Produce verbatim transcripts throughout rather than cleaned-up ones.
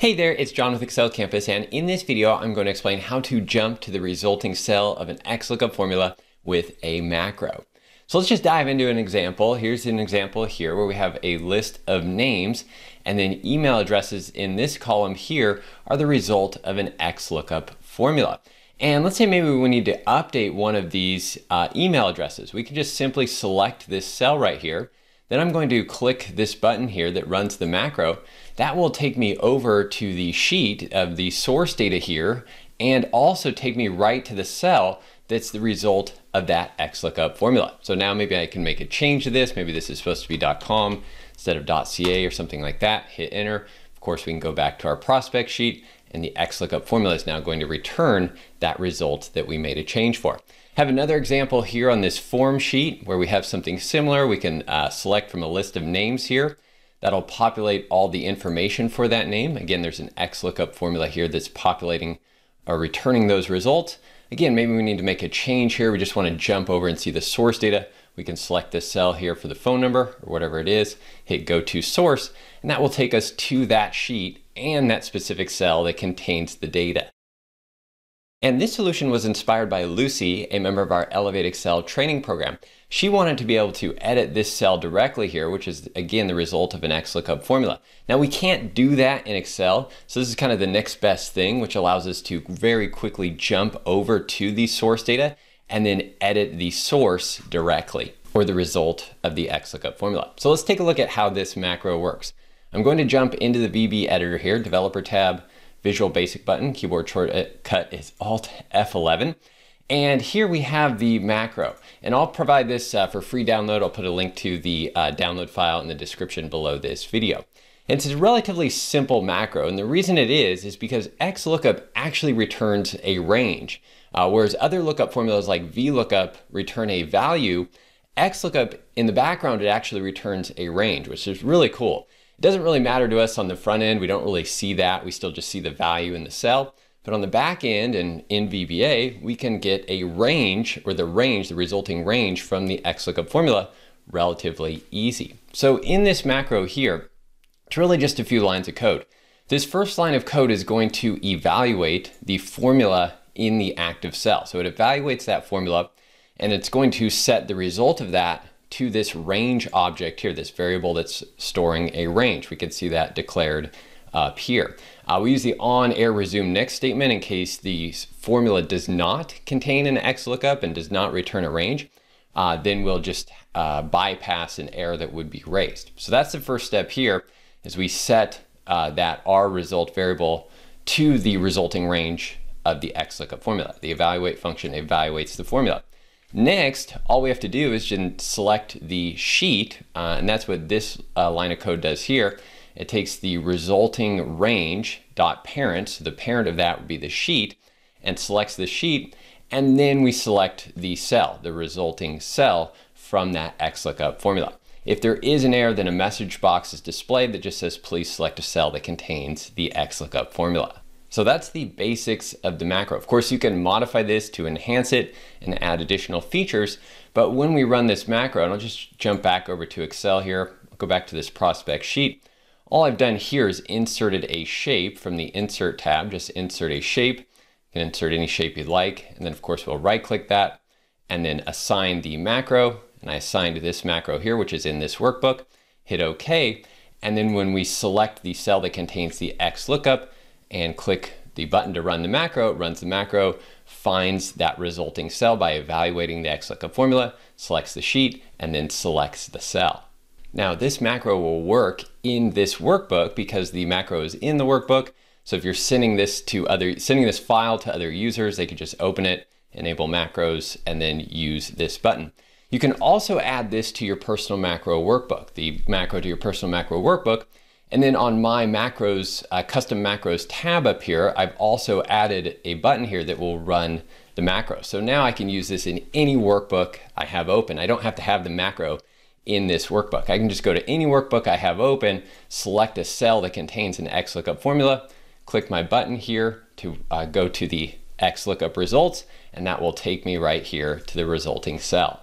Hey there, it's John with Excel Campus, and in this video, I'm going to explain how to jump to the resulting cell of an X lookup formula with a macro. So let's just dive into an example. Here's an example here where we have a list of names, and then email addresses in this column here are the result of an X lookup formula. And let's say maybe we need to update one of these uh, email addresses. We can just simply select this cell right here. Then I'm going to click this button here that runs the macro. That will take me over to the sheet of the source data here and also take me right to the cell that's the result of that X lookup formula. So now maybe I can make a change to this. Maybe this is supposed to be .com instead of .ca or something like that. Hit enter. Of course, we can go back to our prospect sheet, and the X lookup formula is now going to return that result that we made a change for. Have another example here on this form sheet where we have something similar. We can uh, select from a list of names here. That'll populate all the information for that name. Again, there's an X lookup formula here that's populating or returning those results. Again, maybe we need to make a change here. We just want to jump over and see the source data. We can select this cell here for the phone number or whatever it is, hit go to source, and that will take us to that sheet and that specific cell that contains the data. And this solution was inspired by Lucy, a member of our Elevate Excel training program. She wanted to be able to edit this cell directly here, which is again the result of an X lookup formula. Now we can't do that in Excel, so this is kind of the next best thing, which allows us to very quickly jump over to the source data and then edit the source directly, or the result of the X lookup formula. So let's take a look at how this macro works. I'm going to jump into the V B A editor here, developer tab, Visual Basic button, keyboard shortcut is Alt F eleven. And here we have the macro. And I'll provide this uh, for free download. I'll put a link to the uh, download file in the description below this video. And it's a relatively simple macro. And the reason it is, is because X lookup actually returns a range. Uh, whereas other lookup formulas like V lookup return a value, X lookup in the background, it actually returns a range, which is really cool. It doesn't really matter to us on the front end. We don't really see that. We still just see the value in the cell. But on the back end and in V B A, we can get a range, or the range, the resulting range from the X lookup formula relatively easy. So in this macro here, it's really just a few lines of code. This first line of code is going to evaluate the formula in the active cell. So it evaluates that formula, and it's going to set the result of that to this range object here, this variable that's storing a range. We can see that declared up here. Uh, we use the on air resume next statement in case the formula does not contain an X lookup and does not return a range. Uh, then we'll just uh, bypass an error that would be raised. So that's the first step here, is we set uh, that R result variable to the resulting range of the X lookup formula. The evaluate function evaluates the formula. Next, all we have to do is just select the sheet, uh, and that's what this uh, line of code does here. It takes the resulting range dot parent, so the parent of that would be the sheet, and selects the sheet, and then we select the cell, the resulting cell from that X lookup formula. If there is an error, then a message box is displayed that just says, please select a cell that contains the X lookup formula. So that's the basics of the macro. Of course, you can modify this to enhance it and add additional features, but when we run this macro, and I'll just jump back over to Excel here, I'll go back to this prospect sheet. All I've done here is inserted a shape from the Insert tab, just insert a shape. You can insert any shape you'd like, and then of course, we'll right-click that, and then assign the macro, and I assigned this macro here, which is in this workbook, hit OK, and then when we select the cell that contains the X lookup, and click the button to run the macro, it runs the macro, finds that resulting cell by evaluating the X lookup formula, selects the sheet, and then selects the cell. Now this macro will work in this workbook because the macro is in the workbook. So if you're sending this to other, sending this file to other users, they can just open it, enable macros, and then use this button. You can also add this to your personal macro workbook, the macro to your personal macro workbook. And then on my macros, uh, custom macros tab up here, I've also added a button here that will run the macro. So now I can use this in any workbook I have open. I don't have to have the macro in this workbook. I can just go to any workbook I have open, select a cell that contains an X lookup formula, click my button here to uh, go to the X lookup results, and that will take me right here to the resulting cell.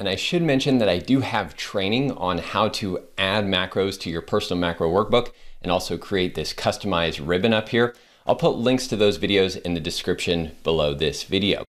And I should mention that I do have training on how to add macros to your personal macro workbook, and also create this customized ribbon up here. I'll put links to those videos in the description below this video.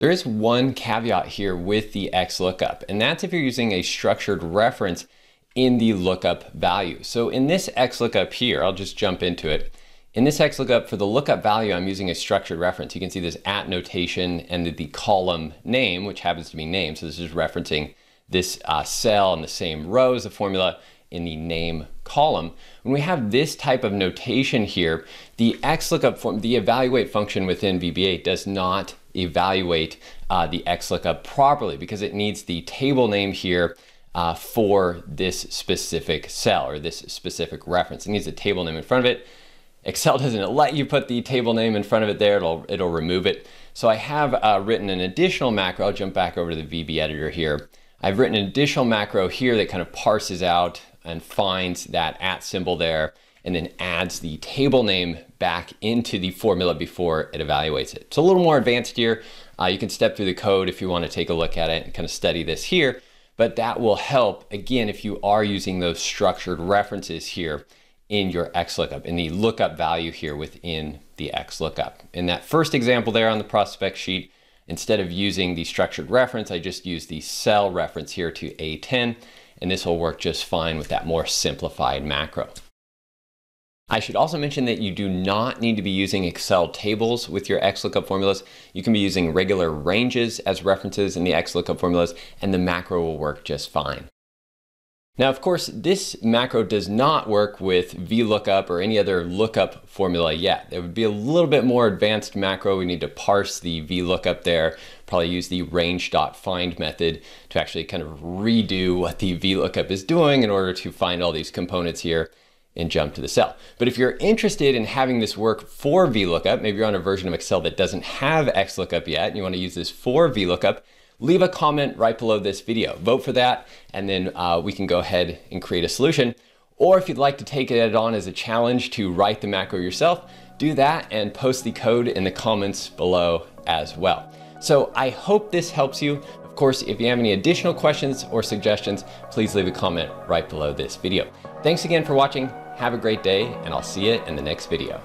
There is one caveat here with the X lookup, and that's if you're using a structured reference in the lookup value. So in this X lookup here, I'll just jump into it. In this X lookup for the lookup value, I'm using a structured reference. You can see this at notation and the, the column name, which happens to be name. So this is referencing this uh, cell in the same row as the formula in the name column. When we have this type of notation here, the X lookup form, the evaluate function within V B A does not evaluate uh, the X lookup properly because it needs the table name here uh, for this specific cell or this specific reference. It needs a table name in front of it. Excel doesn't let you put the table name in front of it there. It'll, it'll remove it. So I have uh, written an additional macro. I'll jump back over to the V B editor here. I've written an additional macro here that kind of parses out and finds that at symbol there and then adds the table name back into the formula before it evaluates it. It's a little more advanced here. Uh, you can step through the code if you want to take a look at it and kind of study this here, but that will help, again, if you are using those structured references here in your X lookup, in the lookup value here within the X lookup. In that first example there on the prospect sheet, instead of using the structured reference, I just used the cell reference here to A ten, and this will work just fine with that more simplified macro. I should also mention that you do not need to be using Excel tables with your X lookup formulas. You can be using regular ranges as references in the X lookup formulas, and the macro will work just fine. Now, of course, this macro does not work with V lookup or any other lookup formula yet. It would be a little bit more advanced macro. We need to parse the V lookup there, probably use the range.find method to actually kind of redo what the V lookup is doing in order to find all these components here and jump to the cell. But if you're interested in having this work for V lookup, maybe you're on a version of Excel that doesn't have X lookup yet, and you want to use this for V lookup, leave a comment right below this video. Vote for that, and then uh, we can go ahead and create a solution. Or if you'd like to take it on as a challenge to write the macro yourself, do that and post the code in the comments below as well. So I hope this helps you. Of course, if you have any additional questions or suggestions, please leave a comment right below this video. Thanks again for watching. Have a great day, and I'll see you in the next video.